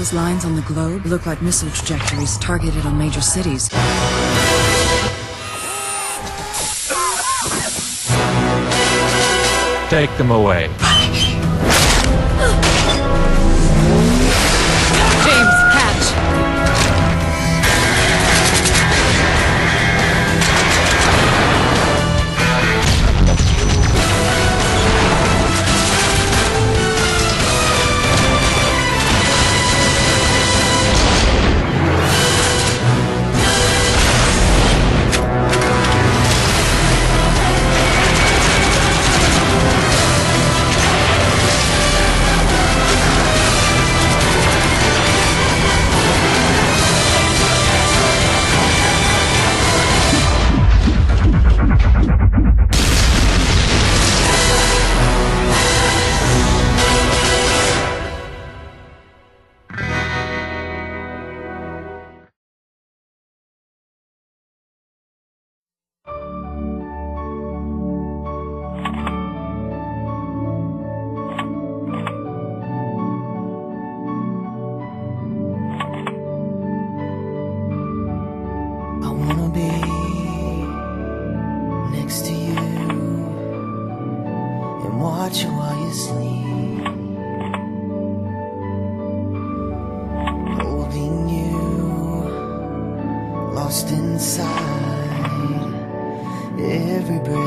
those lines on the globe look like missile trajectories targeted on major cities. Take them away. James, catch! Watch you while you sleep, holding you, lost inside every breath.